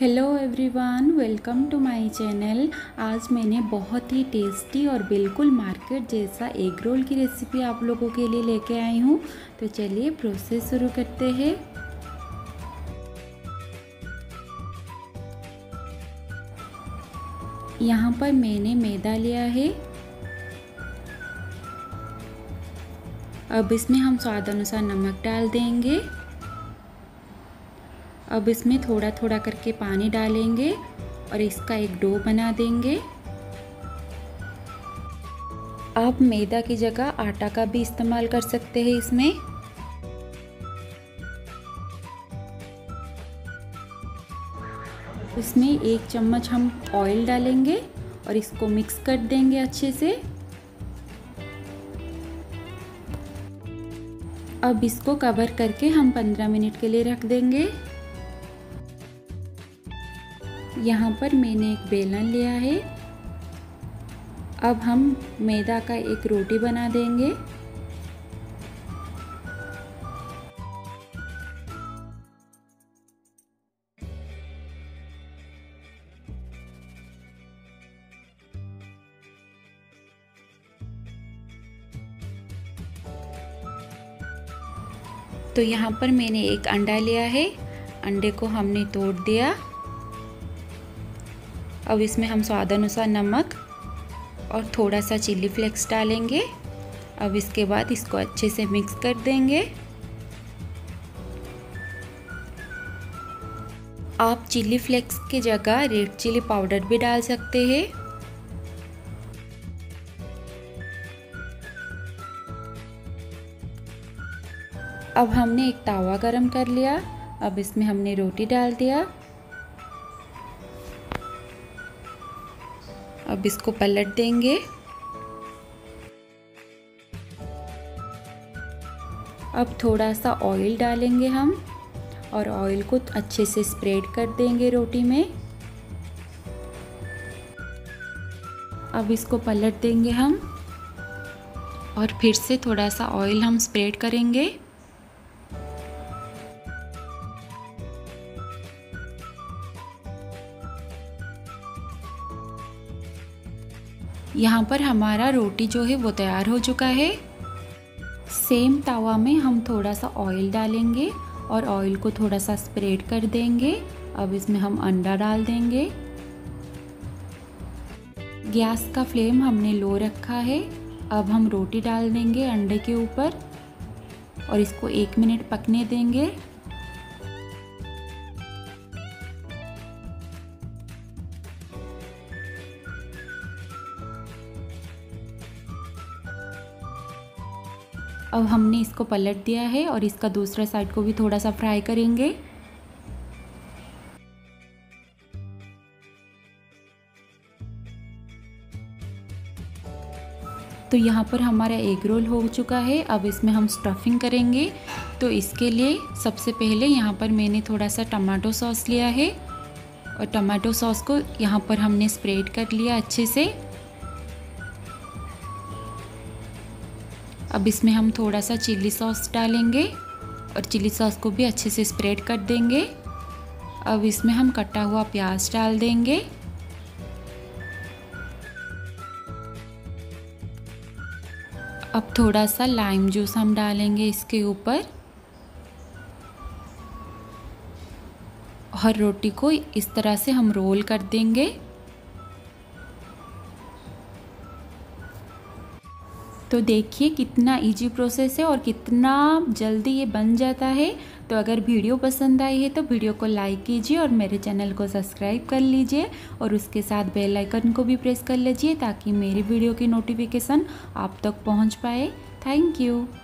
Hello everyone, welcome to my channel. आज मैंने बहुत ही टेस्टी और बिल्कुल मार्केट जैसा एग रोल की रेसिपी आप लोगों के लिए लेके आई हूँ। तो चलिए प्रोसेस शुरू करते हैं। यहाँ पर मैंने मैदा लिया है। अब इसमें हम स्वाद अनुसार नमक डाल देंगे। अब इसमें थोड़ा थोड़ा करके पानी डालेंगे और इसका एक डो बना देंगे। आप मैदा की जगह आटा का भी इस्तेमाल कर सकते हैं इसमें। इसमें एक चम्मच हम ऑयल डालेंगे और इसको मिक्स कर देंगे अच्छे से। अब इसको कवर करके हम 15 मिनट के लिए रख देंगे। यहाँ पर मैंने एक बेलन लिया है। अब हम मैदा का एक रोटी बना देंगे। तो यहाँ पर मैंने एक अंडा लिया है। अंडे को हमने तोड़ दिया। अब इसमें हम स्वाद अनुसार नमक और थोड़ा सा चिली फ्लेक्स डालेंगे। अब इसके बाद इसको अच्छे से मिक्स कर देंगे। आप चिली फ्लेक्स की जगह रेड चिली पाउडर भी डाल सकते हैं। अब हमने एक तवा गरम कर लिया। अब इसमें हमने रोटी डाल दिया। अब इसको पलट देंगे। अब थोड़ा सा ऑयल डालेंगे हम और ऑयल को अच्छे से स्प्रेड कर देंगे रोटी में। अब इसको पलट देंगे हम और फिर से थोड़ा सा ऑयल हम स्प्रेड करेंगे। यहाँ पर हमारा रोटी जो है वो तैयार हो चुका है। सेम तवा में हम थोड़ा सा ऑयल डालेंगे और ऑयल को थोड़ा सा स्प्रेड कर देंगे। अब इसमें हम अंडा डाल देंगे। गैस का फ्लेम हमने लो रखा है। अब हम रोटी डाल देंगे अंडे के ऊपर और इसको 1 मिनट पकने देंगे। अब हमने इसको पलट दिया है और इसका दूसरा साइड को भी थोड़ा सा फ्राई करेंगे। तो यहाँ पर हमारा एग रोल हो चुका है। अब इसमें हम स्टफिंग करेंगे। तो इसके लिए सबसे पहले यहाँ पर मैंने थोड़ा सा टमाटो सॉस लिया है और टमाटो सॉस को यहाँ पर हमने स्प्रेड कर लिया अच्छे से। अब इसमें हम थोड़ा सा चिली सॉस डालेंगे और चिली सॉस को भी अच्छे से स्प्रेड कर देंगे। अब इसमें हम कटा हुआ प्याज डाल देंगे। अब थोड़ा सा लाइम जूस हम डालेंगे इसके ऊपर और रोटी को इस तरह से हम रोल कर देंगे। तो देखिए कितना इजी प्रोसेस है और कितना जल्दी ये बन जाता है। तो अगर वीडियो पसंद आई है तो वीडियो को लाइक कीजिए और मेरे चैनल को सब्सक्राइब कर लीजिए और उसके साथ बेल आइकन को भी प्रेस कर लीजिए ताकि मेरी वीडियो की नोटिफिकेशन आप तक पहुंच पाए। Thank you.